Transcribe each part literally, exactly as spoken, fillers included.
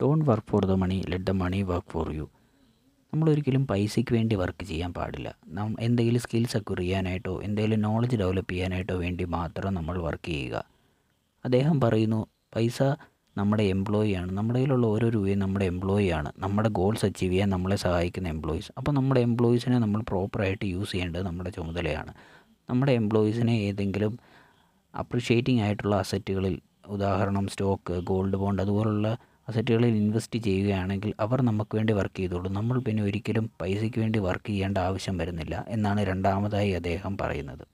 Don't work for the money, let the money work for you. നമ്മളൊരിക്കലും പൈസയ്ക്ക് വേണ്ടി work ചെയ്യാൻ പാടില്ല. നാം എന്തെങ്കിലും സ്കിൽസ് അക്വയർ ചെയ്യാനായിട്ടോ എന്തെങ്കിലും നോളജ് ഡെവലപ്പ് ചെയ്യാനായിട്ടോ വേണ്ടി മാത്രം നമ്മൾ വർക്ക് ചെയ്യുക. അദ്ദേഹം പറയുന്നു, പൈസ നമ്മുടെ എംപ്ലോയിയാണ്, നമ്മുടെ കയ്യിലുള്ള ഓരോ രൂപയും നമ്മുടെ എംപ്ലോയിയാണ്, നമ്മുടെ ഗോൾസ് അച്ചീവ് ചെയ്യാൻ നമ്മളെ സഹായിക്കുന്ന എംപ്ലോയീസ്. അപ്പോൾ നമ്മുടെ എംപ്ലോയീസിനെ നമ്മൾ പ്രോപ്പറായിട്ട് യൂസ് ചെയ്യേണ്ടത് നമ്മുടെ ചുമതലയാണ്. നമ്മുടെ എംപ്ലോയീസിനെ ഏതെങ്കിലും അപ്രിഷ്യേറ്റിംഗ് ആയിട്ടുള്ള അസറ്റുകളിൽ, ഉദാഹരണം സ്റ്റോക്ക്, ഗോൾഡ് ബോണ്ട്, അതുപോലുള്ള അസറ്റുകളിൽ ഇൻവെസ്റ്റ് ചെയ്യുകയാണെങ്കിൽ അവർ നമുക്ക് വേണ്ടി വർക്ക് ചെയ്തോളൂ. നമ്മൾ പിന്നെ ഒരിക്കലും പൈസയ്ക്ക് വേണ്ടി വർക്ക് ചെയ്യേണ്ട ആവശ്യം വരുന്നില്ല എന്നാണ് രണ്ടാമതായി അദ്ദേഹം പറയുന്നത്.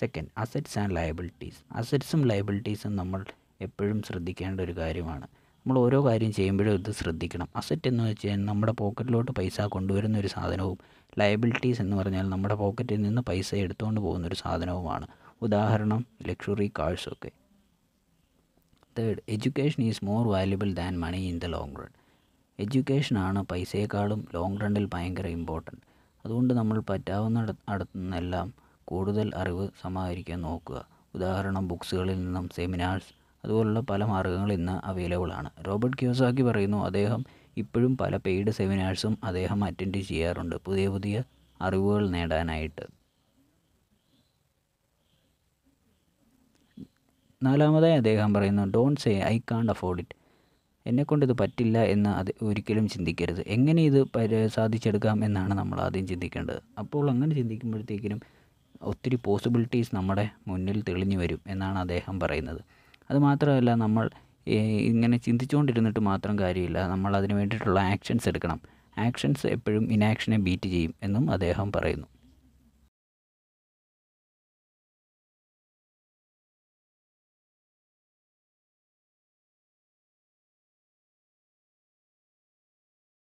Second, assets and liabilities. അസറ്റ്സും ലയബിലിറ്റീസും നമ്മൾ എപ്പോഴും ശ്രദ്ധിക്കേണ്ട ഒരു കാര്യമാണ്. നമ്മൾ ഓരോ കാര്യം ചെയ്യുമ്പോഴും ഇത് ശ്രദ്ധിക്കണം. അസറ്റ് എന്ന് വെച്ചാൽ നമ്മുടെ പോക്കറ്റിലോട്ട് പൈസ കൊണ്ടുവരുന്ന ഒരു സാധനവും, ലയബിലിറ്റീസ് എന്ന് പറഞ്ഞാൽ നമ്മുടെ പോക്കറ്റിൽ നിന്ന് പൈസ എടുത്തുകൊണ്ട് പോകുന്നൊരു സാധനവുമാണ്. ഉദാഹരണം ലക്ഷറി കാഴ്സൊക്കെ. Third, education is more valuable than money in the long run. എഡ്യൂക്കേഷനാണ് പൈസയെക്കാളും ലോങ് റണ്ണിൽ ഭയങ്കര ഇമ്പോർട്ടൻറ്റ്. അതുകൊണ്ട് നമ്മൾ പറ്റാവുന്ന അടുത്തു നിന്നെല്ലാം കൂടുതൽ അറിവ് സമാഹരിക്കാൻ നോക്കുക. ഉദാഹരണം ബുക്സുകളിൽ നിന്നും, സെമിനാർസ്, അതുപോലുള്ള പല മാർഗങ്ങൾ ഇന്ന് അവൈലബിൾ ആണ്. റോബർട്ട് കിയോസാക്കി പറയുന്നു, അദ്ദേഹം ഇപ്പോഴും പല പെയ്ഡ് സെമിനാർസും അദ്ദേഹം അറ്റൻഡ് ചെയ്യാറുണ്ട് പുതിയ പുതിയ അറിവുകൾ നേടാനായിട്ട്. നാലാമതായി അദ്ദേഹം പറയുന്നു, don't say I can't afford it. എന്നെക്കൊണ്ടിത് പറ്റില്ല എന്ന് അത് ഒരിക്കലും ചിന്തിക്കരുത്. എങ്ങനെ ഇത് സാധിച്ചെടുക്കാം എന്നാണ് നമ്മൾ ആദ്യം ചിന്തിക്കേണ്ടത്. അപ്പോൾ അങ്ങനെ ചിന്തിക്കുമ്പോഴത്തേക്കിനും ഒത്തിരി പോസിബിലിറ്റീസ് നമ്മുടെ മുന്നിൽ തെളിഞ്ഞു വരും എന്നാണ് അദ്ദേഹം പറയുന്നത്. അതുമാത്രമല്ല, നമ്മൾ ഇങ്ങനെ ചിന്തിച്ചുകൊണ്ടിരുന്നിട്ട് മാത്രം കാര്യമില്ല, നമ്മൾ അതിന് വേണ്ടിയിട്ടുള്ള ആക്ഷൻസ് എടുക്കണം. ആക്ഷൻസ് എപ്പോഴും ഇനാക്ഷനെ ബീറ്റ് ചെയ്യും എന്നും അദ്ദേഹം പറയുന്നു.